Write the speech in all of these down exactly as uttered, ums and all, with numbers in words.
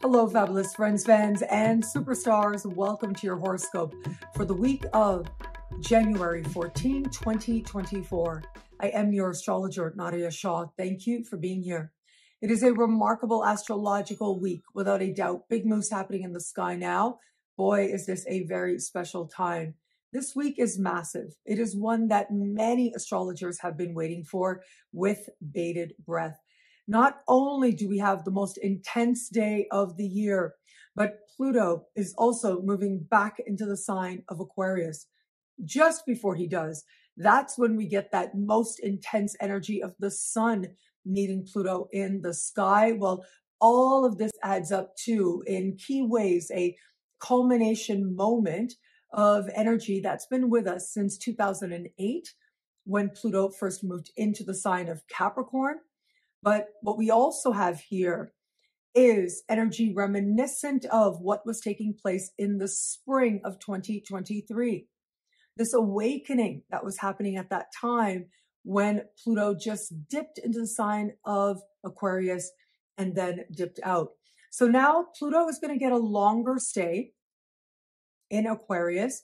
Hello, fabulous friends, fans, and superstars. Welcome to your horoscope for the week of January fourteenth, twenty twenty-four. I am your astrologer, Nadiya Shah. Thank you for being here. It is a remarkable astrological week, without a doubt. Big moves happening in the sky now. Boy, is this a very special time. This week is massive. It is one that many astrologers have been waiting for with bated breath. Not only do we have the most intense day of the year, but Pluto is also moving back into the sign of Aquarius. Just before he does, that's when we get that most intense energy of the sun meeting Pluto in the sky. Well, all of this adds up to, in key ways, a culmination moment of energy that's been with us since two thousand eight, when Pluto first moved into the sign of Capricorn. But what we also have here is energy reminiscent of what was taking place in the spring of twenty twenty-three. This awakening that was happening at that time when Pluto just dipped into the sign of Aquarius and then dipped out. So now Pluto is going to get a longer stay in Aquarius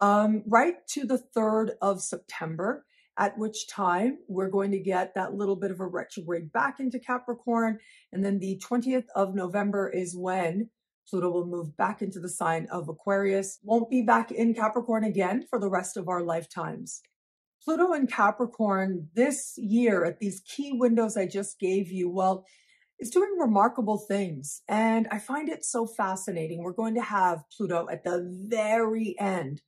um, right to the third of September. At which time we're going to get that little bit of a retrograde back into Capricorn. And then the twentieth of November is when Pluto will move back into the sign of Aquarius. Won't be back in Capricorn again for the rest of our lifetimes. Pluto in Capricorn this year at these key windows I just gave you, well, it's doing remarkable things. And I find it so fascinating. We're going to have Pluto at the very end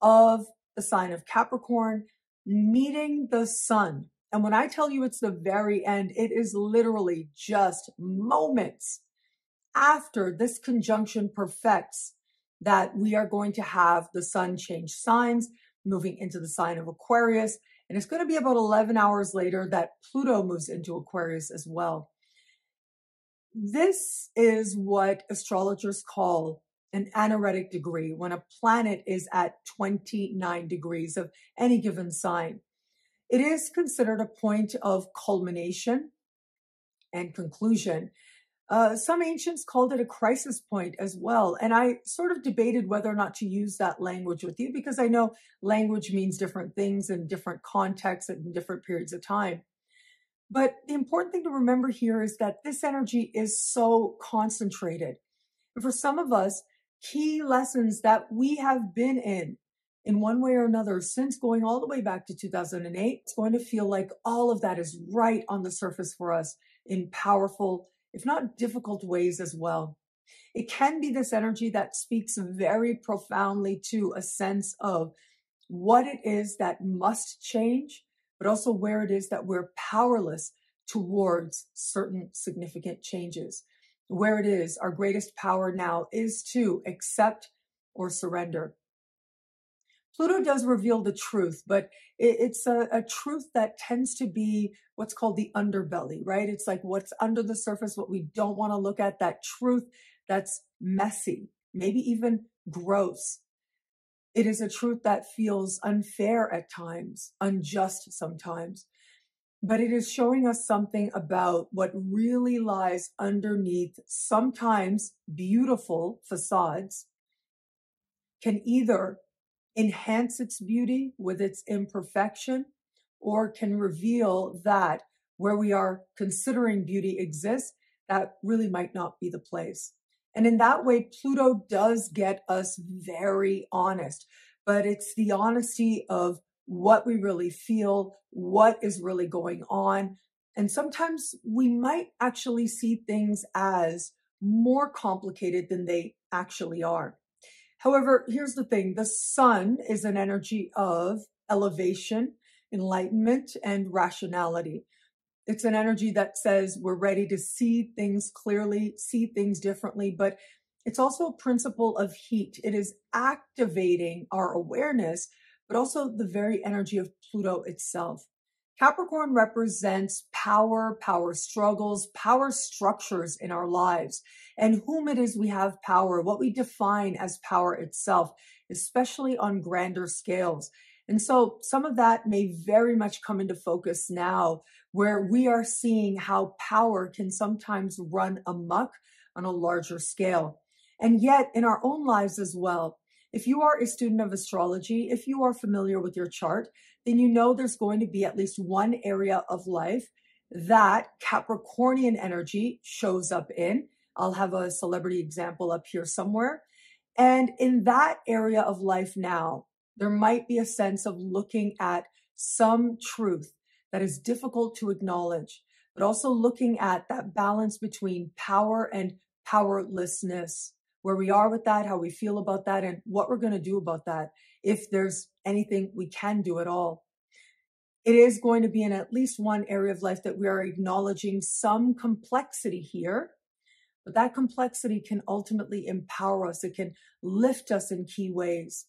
of the sign of Capricorn, meeting the sun. And when I tell you it's the very end, it is literally just moments after this conjunction perfects that we are going to have the sun change signs, moving into the sign of Aquarius. And it's going to be about eleven hours later that Pluto moves into Aquarius as well. This is what astrologers call an anaretic degree, when a planet is at twenty-nine degrees of any given sign. It is considered a point of culmination and conclusion. Uh, some ancients called it a crisis point as well. And I sort of debated whether or not to use that language with you, because I know language means different things in different contexts and in different periods of time. But the important thing to remember here is that this energy is so concentrated. And for some of us, key lessons that we have been in, in one way or another, since going all the way back to two thousand eight, it's going to feel like all of that is right on the surface for us in powerful, if not difficult, ways as well. It can be this energy that speaks very profoundly to a sense of what it is that must change, but also where it is that we're powerless towards certain significant changes. Where it is, our greatest power now is to accept or surrender. Pluto does reveal the truth, but it's a, a truth that tends to be what's called the underbelly, right? It's like what's under the surface, what we don't want to look at, that truth that's messy, maybe even gross. It is a truth that feels unfair at times, unjust sometimes. But it is showing us something about what really lies underneath sometimes beautiful facades. Can either enhance its beauty with its imperfection, or can reveal that where we are considering beauty exists, that really might not be the place. And in that way, Pluto does get us very honest, but it's the honesty of what we really feel, what is really going on. And sometimes we might actually see things as more complicated than they actually are. However, here's the thing. The sun is an energy of elevation, enlightenment, and rationality. It's an energy that says we're ready to see things clearly, see things differently, but it's also a principle of heat. It is activating our awareness, but also the very energy of Pluto itself. Capricorn represents power, power struggles, power structures in our lives, and whom it is we have power, what we define as power itself, especially on grander scales. And so some of that may very much come into focus now, where we are seeing how power can sometimes run amok on a larger scale. And yet in our own lives as well, if you are a student of astrology, if you are familiar with your chart, then you know there's going to be at least one area of life that Capricornian energy shows up in. I'll have a celebrity example up here somewhere. And in that area of life now, there might be a sense of looking at some truth that is difficult to acknowledge, but also looking at that balance between power and powerlessness, where we are with that, how we feel about that, and what we're going to do about that, if there's anything we can do at all. It is going to be in at least one area of life that we are acknowledging some complexity here, but that complexity can ultimately empower us. It can lift us in key ways.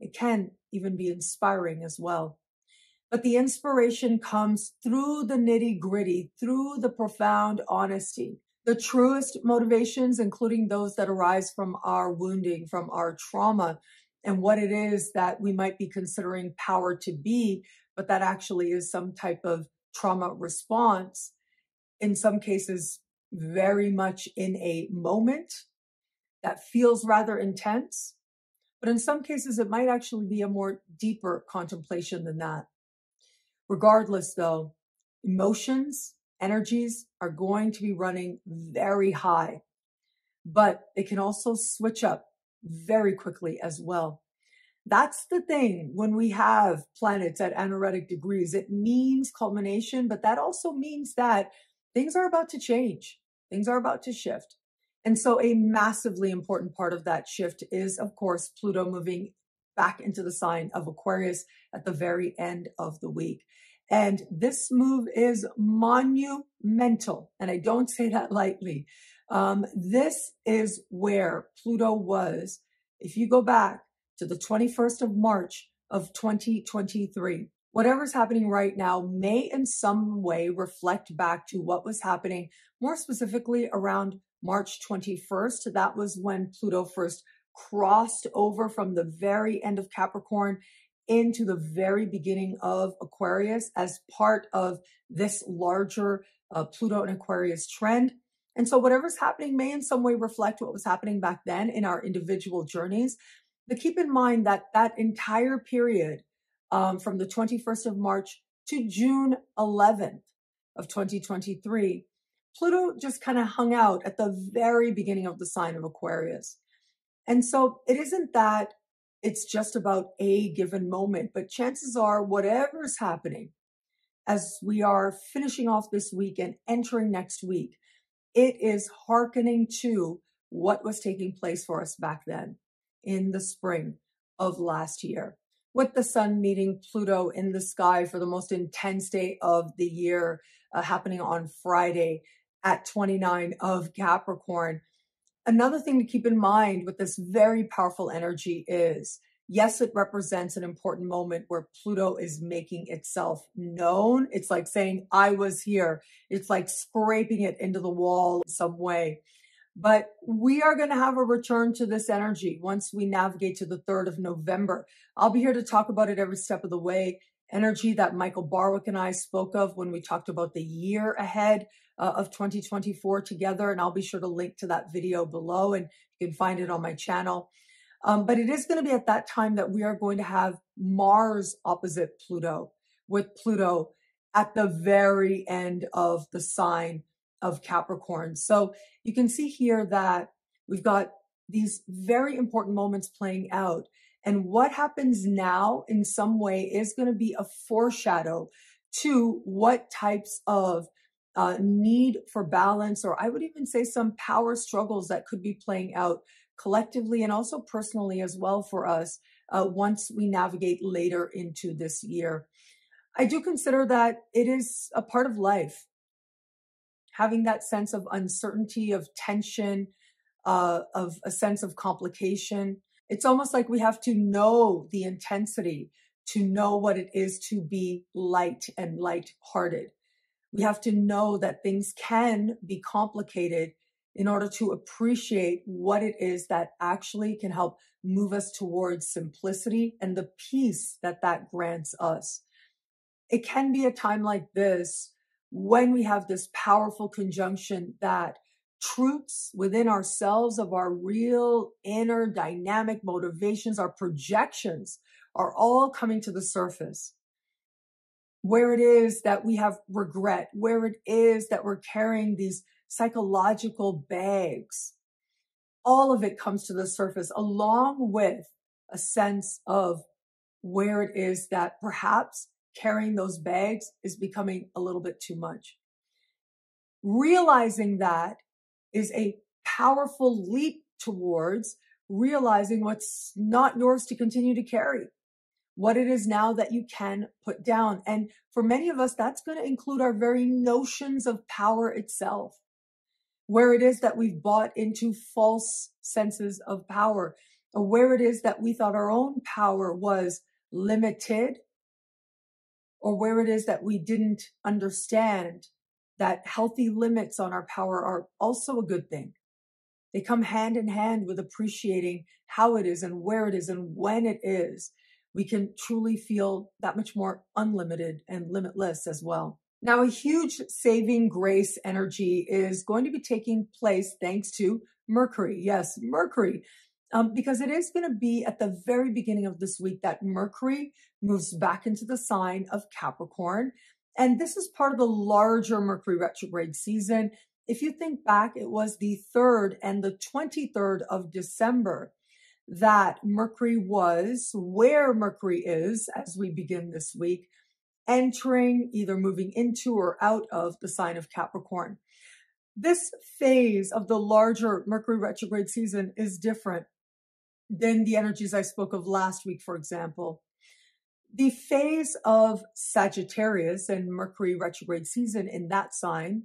It can even be inspiring as well. But the inspiration comes through the nitty-gritty, through the profound honesty. The truest motivations, including those that arise from our wounding, from our trauma, and what it is that we might be considering power to be, but that actually is some type of trauma response, in some cases very much in a moment that feels rather intense. But in some cases, it might actually be a more deeper contemplation than that. Regardless, though, emotions, energies are going to be running very high, but they can also switch up very quickly as well. That's the thing when we have planets at anerotic degrees. It means culmination, but that also means that things are about to change. Things are about to shift. And so a massively important part of that shift is, of course, Pluto moving back into the sign of Aquarius at the very end of the week. And this move is monumental. And I don't say that lightly. Um, this is where Pluto was. If you go back to the twenty-first of March of twenty twenty-three, whatever's happening right now may in some way reflect back to what was happening more specifically around March twenty-first. That was when Pluto first crossed over from the very end of Capricorn into the very beginning of Aquarius as part of this larger uh, Pluto and Aquarius trend. And so whatever's happening may in some way reflect what was happening back then in our individual journeys. But keep in mind that that entire period um, from the twenty-first of March to June eleventh of twenty twenty-three, Pluto just kind of hung out at the very beginning of the sign of Aquarius. And so it isn't that it's just about a given moment, but chances are whatever's happening as we are finishing off this week and entering next week, it is hearkening to what was taking place for us back then in the spring of last year, with the sun meeting Pluto in the sky for the most intense day of the year, uh, happening on Friday at twenty-nine of Capricorn. Another thing to keep in mind with this very powerful energy is, yes, it represents an important moment where Pluto is making itself known. It's like saying, I was here. It's like scraping it into the wall in some way. But we are going to have a return to this energy once we navigate to the third of November. I'll be here to talk about it every step of the way. Energy that Michael Barwick and I spoke of when we talked about the year ahead uh, of twenty twenty-four together. And I'll be sure to link to that video below and you can find it on my channel. Um, but it is going to be at that time that we are going to have Mars opposite Pluto, with Pluto at the very end of the sign of Capricorn. So you can see here that we've got these very important moments playing out. And what happens now in some way is going to be a foreshadow to what types of uh, need for balance, or I would even say some power struggles that could be playing out collectively and also personally as well for us uh, once we navigate later into this year. I do consider that it is a part of life. Having that sense of uncertainty, of tension, uh, of a sense of complication. It's almost like we have to know the intensity to know what it is to be light and light-hearted. We have to know that things can be complicated in order to appreciate what it is that actually can help move us towards simplicity and the peace that that grants us. It can be a time like this when we have this powerful conjunction that truths within ourselves of our real inner dynamic motivations, our projections are all coming to the surface. Where it is that we have regret, where it is that we're carrying these psychological bags, all of it comes to the surface, along with a sense of where it is that perhaps carrying those bags is becoming a little bit too much. Realizing that is a powerful leap towards realizing what's not yours to continue to carry, what it is now that you can put down. And for many of us, that's going to include our very notions of power itself, where it is that we've bought into false senses of power, or where it is that we thought our own power was limited, or where it is that we didn't understand that healthy limits on our power are also a good thing. They come hand in hand with appreciating how it is and where it is and when it is. We can truly feel that much more unlimited and limitless as well. Now, a huge saving grace energy is going to be taking place thanks to Mercury. Yes, Mercury, um, because it is going to be at the very beginning of this week that Mercury moves back into the sign of Capricorn. And this is part of the larger Mercury retrograde season. If you think back, it was the third and the twenty-third of December that Mercury was where Mercury is as we begin this week, entering, either moving into or out of the sign of Capricorn. This phase of the larger Mercury retrograde season is different than the energies I spoke of last week, for example. The phase of Sagittarius and Mercury retrograde season in that sign,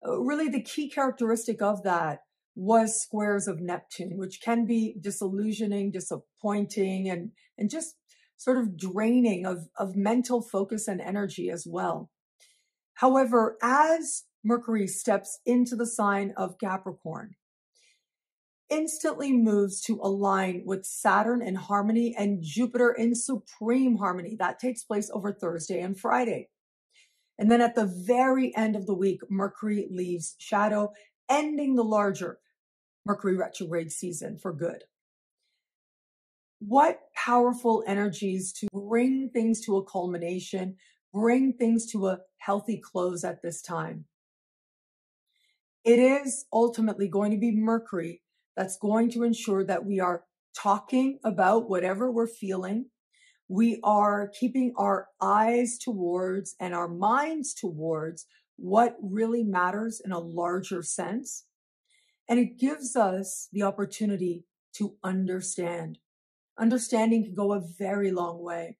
really the key characteristic of that was squares of Neptune, which can be disillusioning, disappointing, and, and just sort of draining of, of mental focus and energy as well. However, as Mercury steps into the sign of Capricorn, instantly moves to align with Saturn in harmony and Jupiter in supreme harmony. That takes place over Thursday and Friday. And then at the very end of the week, Mercury leaves shadow, ending the larger Mercury retrograde season for good. What powerful energies to bring things to a culmination, bring things to a healthy close at this time. It is ultimately going to be Mercury that's going to ensure that we are talking about whatever we're feeling. We are keeping our eyes towards and our minds towards what really matters in a larger sense. And it gives us the opportunity to understand. Understanding can go a very long way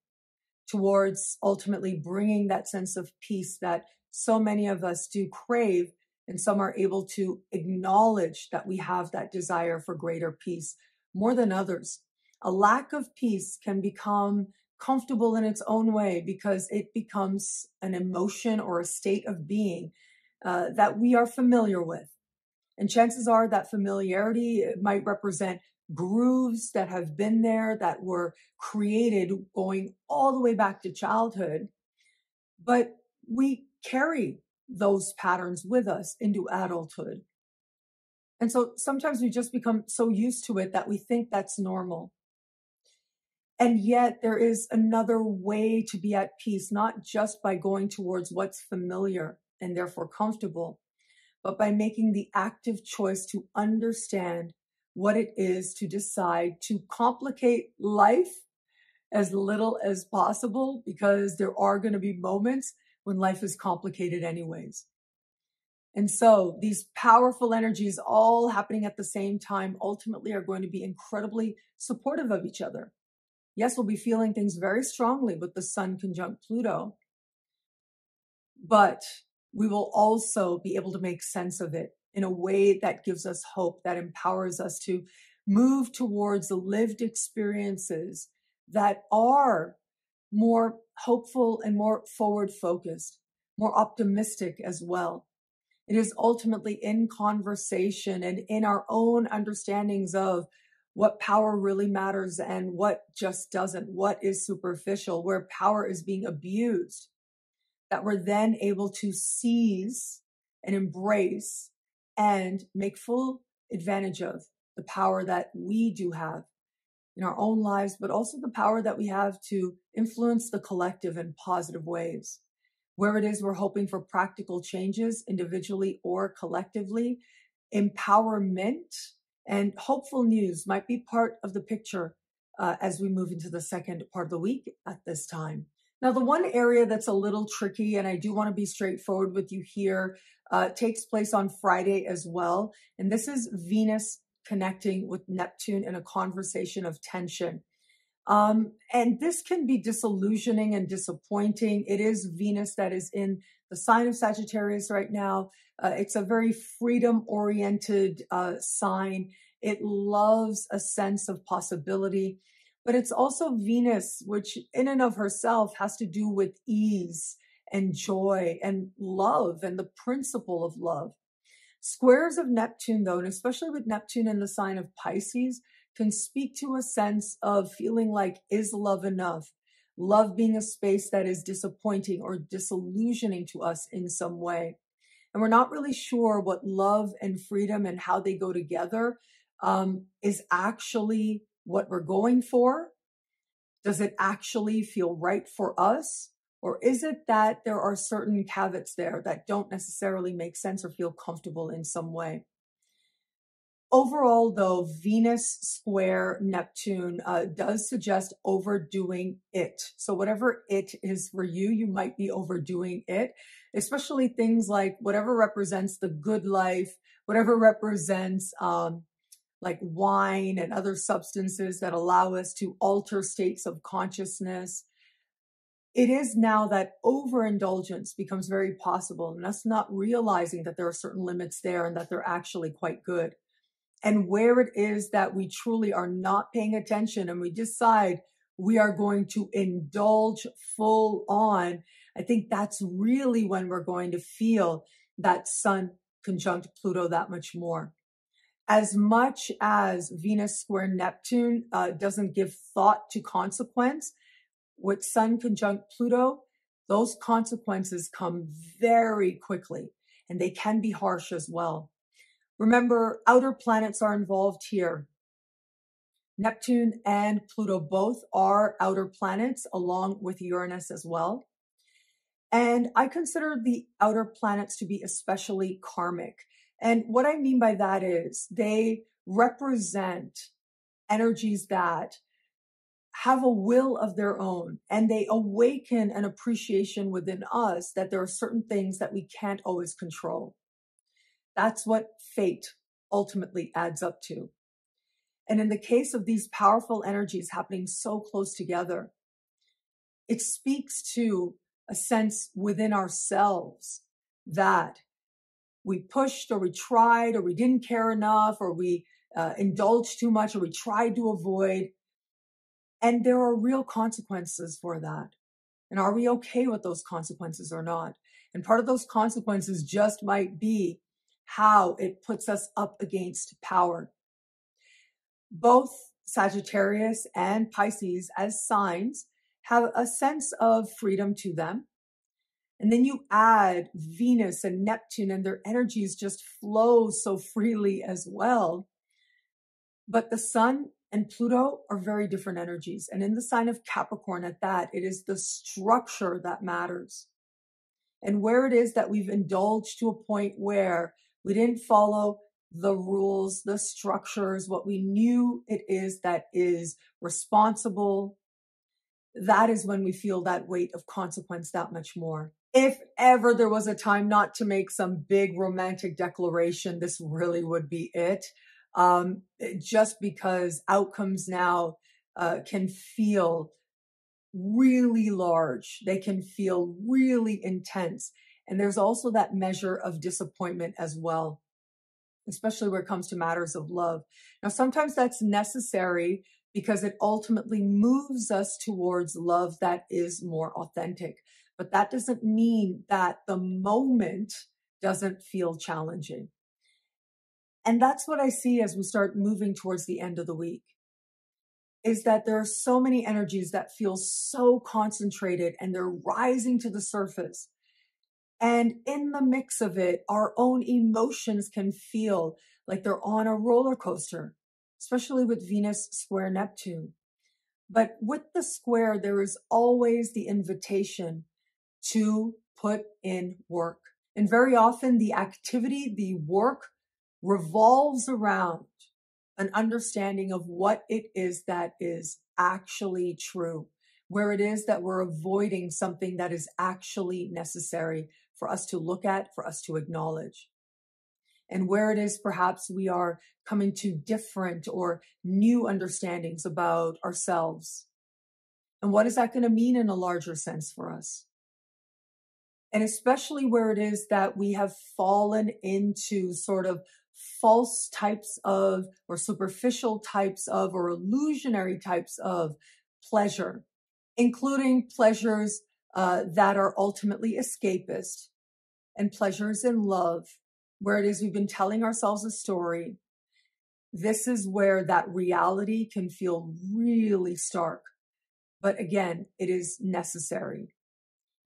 towards ultimately bringing that sense of peace that so many of us do crave. And some are able to acknowledge that we have that desire for greater peace more than others. A lack of peace can become comfortable in its own way because it becomes an emotion or a state of being uh, that we are familiar with. And chances are that familiarity might represent grooves that have been there that were created going all the way back to childhood. But we carry those patterns with us into adulthood. And so sometimes we just become so used to it that we think that's normal. And yet there is another way to be at peace, not just by going towards what's familiar and therefore comfortable, but by making the active choice to understand what it is to decide to complicate life as little as possible, because there are going to be moments when life is complicated anyways. And so these powerful energies all happening at the same time ultimately are going to be incredibly supportive of each other. Yes, we'll be feeling things very strongly with the sun conjunct Pluto, but we will also be able to make sense of it in a way that gives us hope, that empowers us to move towards the lived experiences that are more hopeful and more forward-focused, more optimistic as well. It is ultimately in conversation and in our own understandings of what power really matters and what just doesn't, what is superficial, where power is being abused, that we're then able to seize and embrace and make full advantage of the power that we do have in our own lives, but also the power that we have to influence the collective in positive ways. Where it is we're hoping for practical changes individually or collectively, empowerment and hopeful news might be part of the picture uh, as we move into the second part of the week at this time. Now, the one area that's a little tricky, and I do want to be straightforward with you here, uh, takes place on Friday as well. And this is Venus connecting with Neptune in a conversation of tension. Um, and this can be disillusioning and disappointing. It is Venus that is in the sign of Sagittarius right now. Uh, it's a very freedom-oriented uh, sign. It loves a sense of possibility, but it's also Venus, which in and of herself has to do with ease and joy and love and the principle of love. Squares of Neptune, though, and especially with Neptune in the sign of Pisces, can speak to a sense of feeling like, is love enough? Love being a space that is disappointing or disillusioning to us in some way. And we're not really sure what love and freedom and how they go together um, is actually what we're going for. Does it actually feel right for us? Or is it that there are certain cavets there that don't necessarily make sense or feel comfortable in some way? Overall, though, Venus square Neptune uh, does suggest overdoing it. So whatever it is for you, you might be overdoing it, especially things like whatever represents the good life, whatever represents um, like wine and other substances that allow us to alter states of consciousness. It is now that overindulgence becomes very possible, and us not realizing that there are certain limits there and that they're actually quite good. And where it is that we truly are not paying attention and we decide we are going to indulge full on, I think that's really when we're going to feel that Sun conjunct Pluto that much more. As much as Venus square Neptune uh, doesn't give thought to consequence, with Sun conjunct Pluto, those consequences come very quickly and they can be harsh as well. Remember, outer planets are involved here. Neptune and Pluto both are outer planets, along with Uranus as well. And I consider the outer planets to be especially karmic. And what I mean by that is they represent energies that have a will of their own, and they awaken an appreciation within us that there are certain things that we can't always control. That's what fate ultimately adds up to. And in the case of these powerful energies happening so close together, it speaks to a sense within ourselves that we pushed or we tried or we didn't care enough or we uh, indulged too much or we tried to avoid. And there are real consequences for that. And are we okay with those consequences or not? And part of those consequences just might be how it puts us up against power. Both Sagittarius and Pisces as signs have a sense of freedom to them. And then you add Venus and Neptune, and their energies just flow so freely as well. But the Sun and Pluto are very different energies. And in the sign of Capricorn at that, it is the structure that matters. And where it is that we've indulged to a point where we didn't follow the rules, the structures, what we knew it is that is responsible. That is when we feel that weight of consequence that much more. If ever there was a time not to make some big romantic declaration, this really would be it. Um, just because outcomes now uh, can feel really large. They can feel really intense. And there's also that measure of disappointment as well, especially where it comes to matters of love. Now, sometimes that's necessary because it ultimately moves us towards love that is more authentic. But that doesn't mean that the moment doesn't feel challenging. And that's what I see as we start moving towards the end of the week, is that there are so many energies that feel so concentrated and they're rising to the surface. And in the mix of it, our own emotions can feel like they're on a roller coaster, especially with Venus square Neptune. But with the square, there is always the invitation to put in work. And very often the activity, the work revolves around an understanding of what it is that is actually true, where it is that we're avoiding something that is actually necessary for us to look at, for us to acknowledge. And where it is perhaps we are coming to different or new understandings about ourselves. And what is that going to mean in a larger sense for us? And especially where it is that we have fallen into sort of false types of or superficial types of or illusionary types of pleasure, including pleasures uh, that are ultimately escapist and pleasures in love, where it is we've been telling ourselves a story. This is where that reality can feel really stark. But again, it is necessary.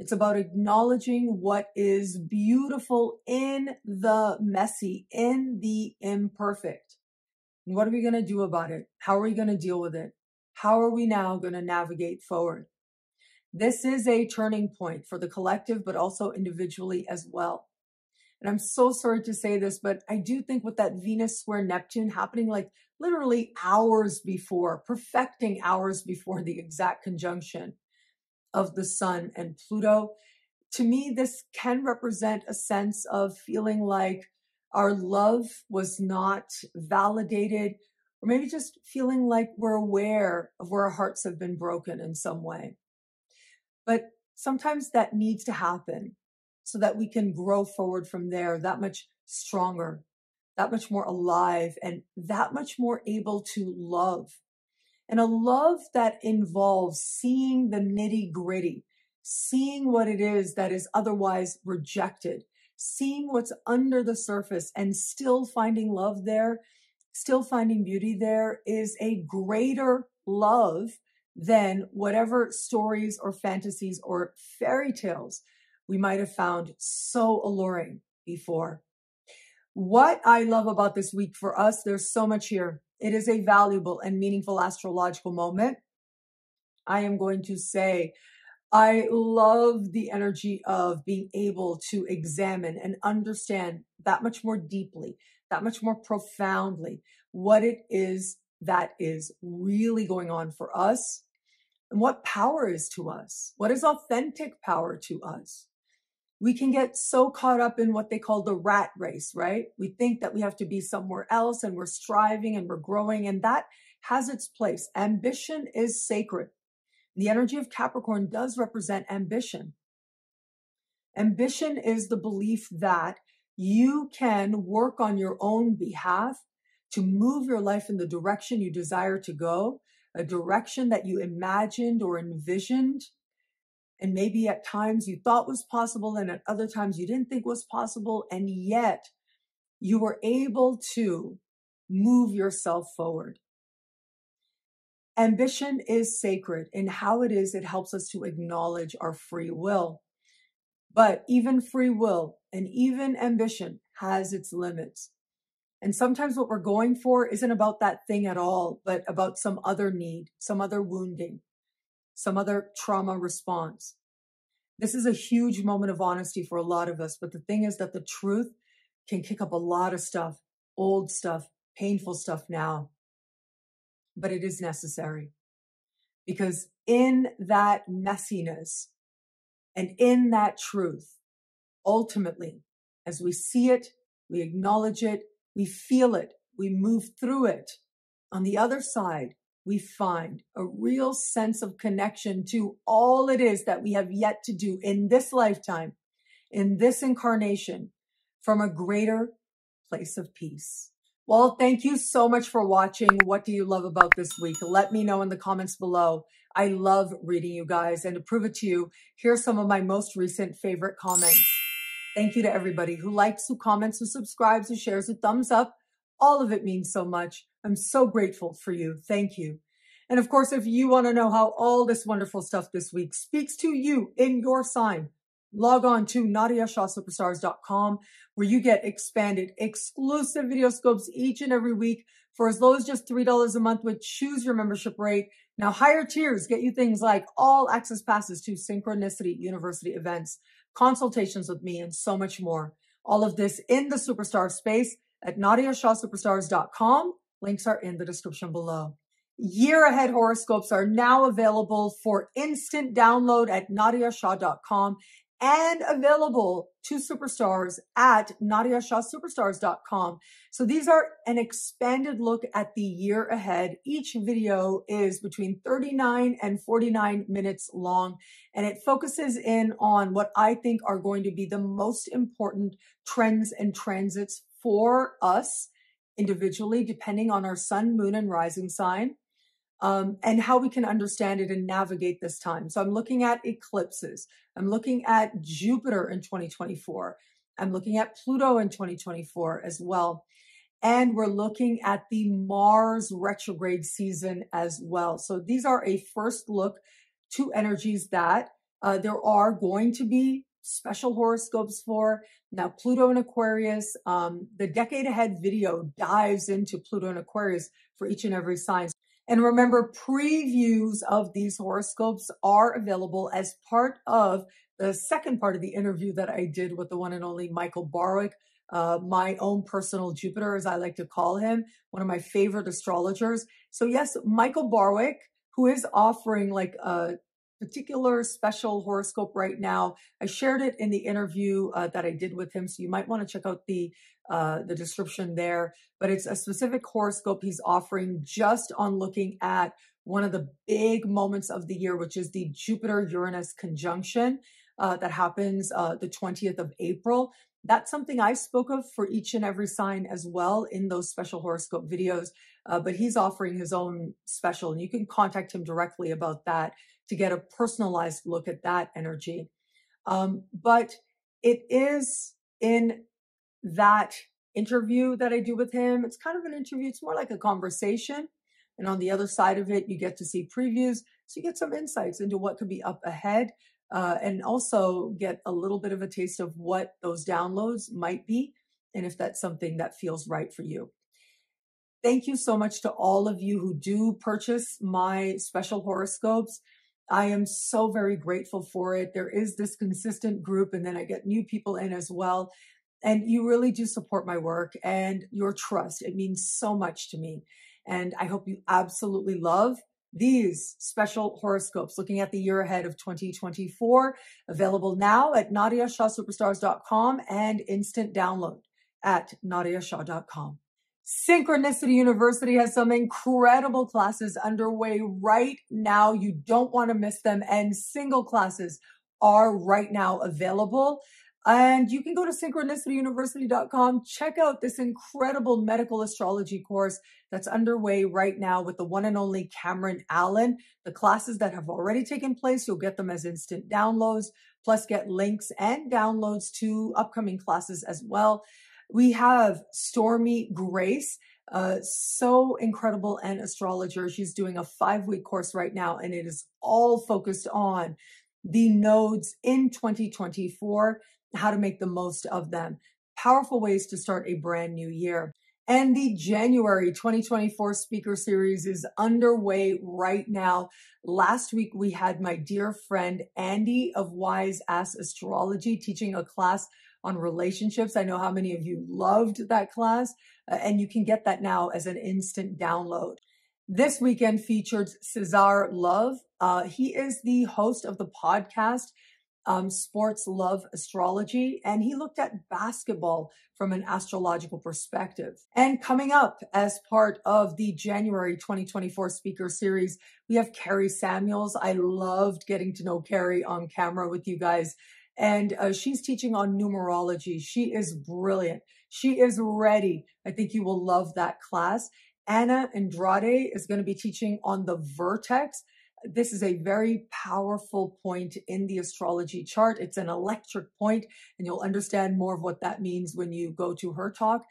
It's about acknowledging what is beautiful in the messy, in the imperfect. And what are we going to do about it? How are we going to deal with it? How are we now going to navigate forward? This is a turning point for the collective, but also individually as well. And I'm so sorry to say this, but I do think with that Venus square Neptune happening like literally hours before, perfecting hours before the exact conjunction of the sun and Pluto, to me, this can represent a sense of feeling like our love was not validated, or maybe just feeling like we're aware of where our hearts have been broken in some way. But sometimes that needs to happen so that we can grow forward from there that much stronger, that much more alive, and that much more able to love. And a love that involves seeing the nitty-gritty, seeing what it is that is otherwise rejected, seeing what's under the surface and still finding love there, still finding beauty there, is a greater love than whatever stories or fantasies or fairy tales we might have found so alluring before. What I love about this week for us, there's so much here. It is a valuable and meaningful astrological moment. I am going to say, I love the energy of being able to examine and understand that much more deeply, that much more profoundly, what it is that is really going on for us and what power is to us, what is authentic power to us. We can get so caught up in what they call the rat race, right? We think that we have to be somewhere else and we're striving and we're growing, and that has its place. Ambition is sacred. The energy of Capricorn does represent ambition. Ambition is the belief that you can work on your own behalf to move your life in the direction you desire to go, a direction that you imagined or envisioned. And maybe at times you thought was possible and at other times you didn't think was possible. And yet you were able to move yourself forward. Ambition is sacred in how it is it helps us to acknowledge our free will. But even free will and even ambition has its limits. And sometimes what we're going for isn't about that thing at all, but about some other need, some other wounding, some other trauma response. This is a huge moment of honesty for a lot of us, but the thing is that the truth can kick up a lot of stuff, old stuff, painful stuff now, but it is necessary because in that messiness and in that truth, ultimately, as we see it, we acknowledge it, we feel it, we move through it. On the other side, we find a real sense of connection to all it is that we have yet to do in this lifetime, in this incarnation, from a greater place of peace. Well, thank you so much for watching. What do you love about this week? Let me know in the comments below. I love reading you guys, and to prove it to you, here's some of my most recent favorite comments. Thank you to everybody who likes, who comments, who subscribes, who shares, who thumbs up. All of it means so much. I'm so grateful for you. Thank you. And of course, if you want to know how all this wonderful stuff this week speaks to you in your sign, log on to Nadiya Shah Superstars dot com, where you get expanded, exclusive video scopes each and every week for as low as just three dollars a month with choose your membership rate. Now, higher tiers get you things like all access passes to Synchronicity University events, consultations with me, and so much more. All of this in the superstar space at Nadiya Shah Superstars dot com. Links are in the description below. Year ahead horoscopes are now available for instant download at Nadiya Shah dot com and available to superstars at Nadiya Shah Superstars dot com. So these are an expanded look at the year ahead. Each video is between thirty-nine and forty-nine minutes long, and it focuses in on what I think are going to be the most important trends and transits for us individually, depending on our sun, moon, and rising sign, um, and how we can understand it and navigate this time. So I'm looking at eclipses. I'm looking at Jupiter in twenty twenty-four. I'm looking at Pluto in twenty twenty-four as well. And we're looking at the Mars retrograde season as well. So these are a first look to energies that uh, there are going to be special horoscopes for. Now, Pluto in Aquarius, um, the decade ahead video dives into Pluto in Aquarius for each and every sign. And remember, previews of these horoscopes are available as part of the second part of the interview that I did with the one and only Michael Barwick, uh, my own personal Jupiter, as I like to call him, one of my favorite astrologers. So yes, Michael Barwick, who is offering like a particular special horoscope right now. I shared it in the interview uh, that I did with him, so you might want to check out the uh, the description there. But it's a specific horoscope he's offering just on looking at one of the big moments of the year, which is the Jupiter-Uranus conjunction uh, that happens uh, the twentieth of April. That's something I spoke of for each and every sign as well in those special horoscope videos, uh, but he's offering his own special, and you can contact him directly about that to get a personalized look at that energy. Um, but it is in that interview that I do with him. It's kind of an interview. It's more like a conversation. And on the other side of it, you get to see previews. So you get some insights into what could be up ahead. Uh, and also get a little bit of a taste of what those downloads might be and if that's something that feels right for you. Thank you so much to all of you who do purchase my special horoscopes. I am so very grateful for it. There is this consistent group, and then I get new people in as well. And you really do support my work and your trust. It means so much to me. And I hope you absolutely love these special horoscopes looking at the year ahead of twenty twenty-four, available now at Nadiya Shah Superstars dot com and instant download at Nadiya Shah dot com. Synchronicity University has some incredible classes underway right now. You don't want to miss them. And single classes are right now available. And you can go to synchronicity university dot com, check out this incredible medical astrology course that's underway right now with the one and only Cameron Allen. The classes that have already taken place, you'll get them as instant downloads, plus get links and downloads to upcoming classes as well. We have Stormie Grace, uh, so incredible an astrologer. She's doing a five-week course right now, and it is all focused on the nodes in twenty twenty-four. How to make the most of them. Powerful ways to start a brand new year. And the January twenty twenty-four speaker series is underway right now. Last week, we had my dear friend Andy of Wise Ass Astrology teaching a class on relationships. I know how many of you loved that class, and you can get that now as an instant download. This weekend featured Cesar Love. Uh, he is the host of the podcast, Um, Sports Love Astrology, and he looked at basketball from an astrological perspective. And coming up as part of the January twenty twenty-four speaker series, we have Carrie Samuels. I loved getting to know Carrie on camera with you guys, and uh, she's teaching on numerology. She is brilliant. She is ready. I think you will love that class. Anna Andrade is going to be teaching on the vertex. This is a very powerful point in the astrology chart. It's an electric point, and you'll understand more of what that means when you go to her talk.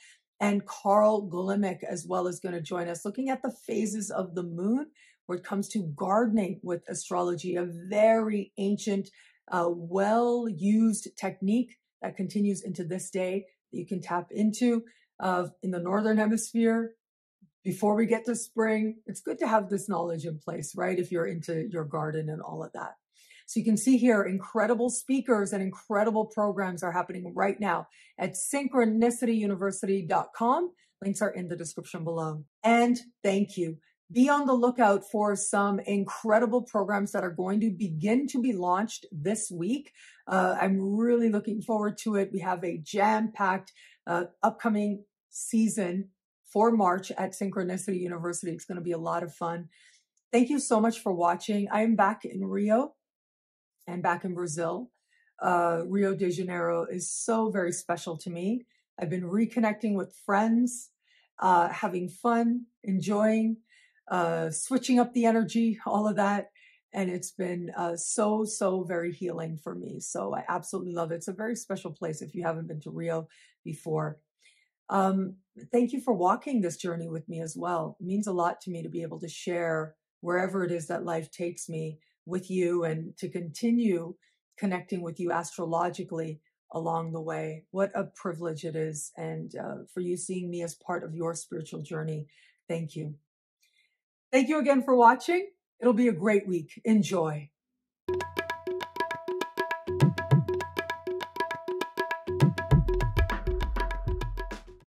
And Carl Glimmick as well is going to join us, looking at the phases of the moon when it comes to gardening with astrology, a very ancient a well-used technique that continues into this day that you can tap into uh, in the Northern Hemisphere. Before we get to spring, it's good to have this knowledge in place, right? If you're into your garden and all of that. So you can see here, incredible speakers and incredible programs are happening right now at synchronicity university dot com. Links are in the description below. And thank you. Be on the lookout for some incredible programs that are going to begin to be launched this week. Uh, I'm really looking forward to it. We have a jam-packed uh, upcoming season for March at Synchronicity University. It's going to be a lot of fun. Thank you so much for watching. I am back in Rio and back in Brazil. Uh, Rio de Janeiro is so very special to me. I've been reconnecting with friends, uh, having fun, enjoying, uh, switching up the energy, all of that. And it's been uh, so, so very healing for me. So I absolutely love it. It's a very special place if you haven't been to Rio before. Um, thank you for walking this journey with me as well. It means a lot to me to be able to share wherever it is that life takes me with you and to continue connecting with you astrologically along the way. What a privilege it is. And uh, for you seeing me as part of your spiritual journey. Thank you. Thank you again for watching. It'll be a great week. Enjoy.